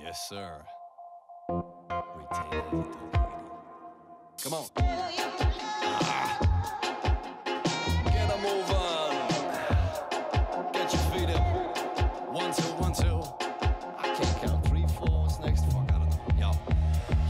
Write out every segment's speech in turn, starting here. Yes, sir. Retain it, little lady. Come on. Get a move on. Get your feet up. 1, 2, 1, 2. I can't count 3, 4. What's next? Fuck, I don't know. Yo.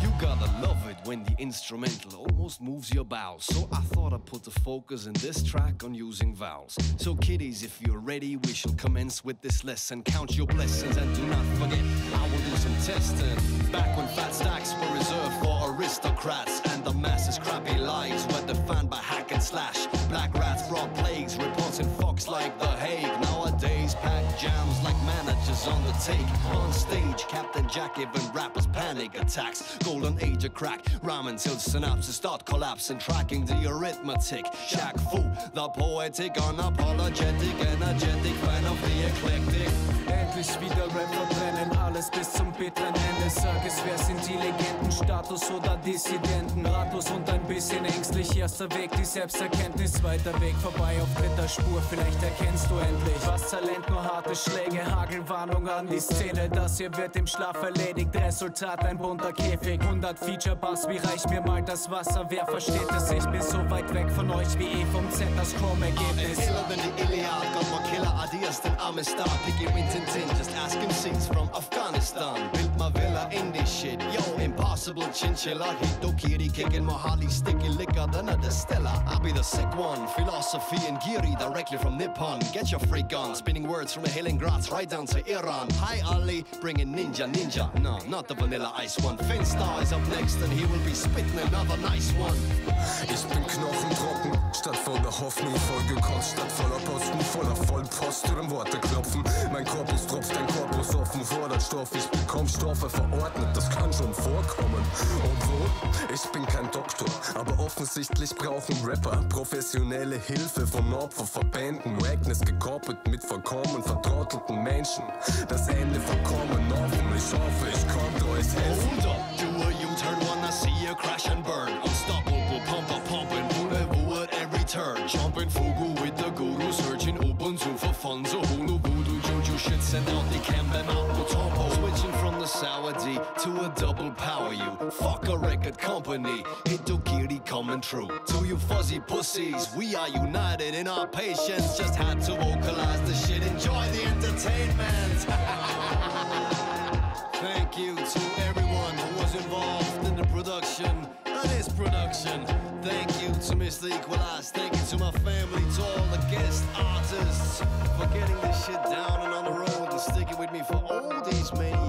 You gotta love it when the instrumental almost moves your bowels. So I thought I'd put the focus in this track on using vowels. So kiddies, if you're ready, we shall commence with this lesson. Count your blessings and do not forget. I will do some testing. Back when fat stacks were reserved for aristocrats and the masses' crappy lives were defined by hack and slash. Black rats brought plagues, reports in Fox like The Hague. Nowadays, pack jams like managers on the take. On stage, Captain Jack giving rappers panic attacks. Golden age of crack, rhyming till synapses start collapsing, tracking the arithmetic. Shaq Fu, the poetic, unapologetic, energetic fan of the eclectic. Endlich wieder Rap verbrennen, alles bis zum bitteren Ende. Sag es, wer sind die Legenden, Status oder Dissidenten? Ratlos und ein bisschen ängstlich, erster Weg die Selbsterkenntnis, weiter Weg vorbei auf dritter Spur, vielleicht erkennst du endlich, was Talent nur harte Schläge, Hagelwarnung an die Szene. Das hier wird im Schlaf erledigt, Resultat ein bunter Käfig. 100 Feature-Bars, wie reicht mir mal das Wasser? Wer versteht es? Ich bin so weit weg von euch wie eh vom Z, das Chrome-Ergebnis. Iller than the Iliad, got more killer ideas than Amistad. Pick him in Tintin, just ask him scenes from Afghanistan. Built my villa in this shit, yo, impossible chinchilla. Hito kiri, kicking more highly sticky liquor than a Stella. I'll be the sick one, philosophy and giri, directly from Nippon. Get your freak on, spinning words from a hill in Graz right down to Iran. Hi Ali, bringing ninja. No, not the vanilla ice one. Finstarr is up next and he will be spitting another nice one. Ich bin knochentrocken, statt voller Hoffnung vollgekotzt, statt voller Posten, voller Vollposten, im Worte klopfen. Mein Korpus tropft, dein Korpus offen, fordert Stoff. Ich bekomm Stoffe verordnet, das kann schon vorkommen. Obwohl, ich bin kein Doktor, aber offensichtlich brauchen Rapper professionelle Hilfe von Opferverbänden. Wackness gekoppelt mit verkommen, vertrottelten Menschen. Das Ende verkommen offen, ich hoffe, ich konnte euch helfen. Hold up, do a U-turn, wanna see a crash and burn. Unstoppable, pumper, pumping, Hulu at every turn. Jumping Fugu with the guru, searching Ubuntu for fun. So Hulu, voodoo, juju shit, send out the Kembe, Apple, Tombo. Switching from the sour D to a double power you. Fuck a record company, Hitokiri coming true. To you fuzzy pussies, we are united in our patience. Just had to vocalize the shit, enjoy the entertainment. Thank you to everyone who was involved in the production of this production. Thank you to Mr. Equalize. Thank you to my family, to all the guest artists for getting this shit down and on the road and sticking with me for all these many